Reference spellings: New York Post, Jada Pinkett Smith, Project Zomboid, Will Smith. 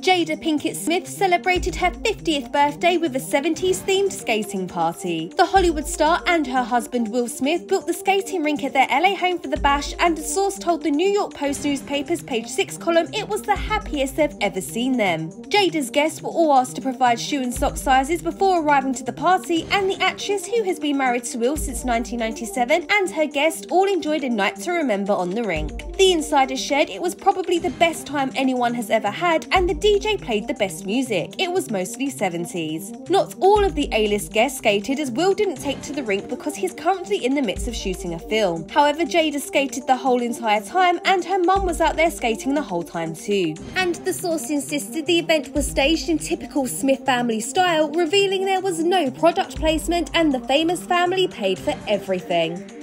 Jada Pinkett Smith celebrated her 50th birthday with a 70s-themed skating party. The Hollywood star and her husband Will Smith built the skating rink at their LA home for the bash, and a source told the New York Post newspaper's Page 6 column it was the happiest they've ever seen them. Jada's guests were all asked to provide shoe and sock sizes before arriving to the party, and the actress, who has been married to Will since 1997, and her guest all enjoyed a night to remember on the rink. The insider shared it was probably the best time anyone has ever had, and the DJ played the best music. It was mostly 70s. Not all of the A-list guests skated, as Will didn't take to the rink because he's currently in the midst of shooting a film. However, Jada skated the whole entire time, and her mum was out there skating the whole time too. And the source insisted the event was staged in typical Smith family style, revealing there was no product placement and the famous family paid for everything.